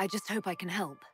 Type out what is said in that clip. I just hope I can help.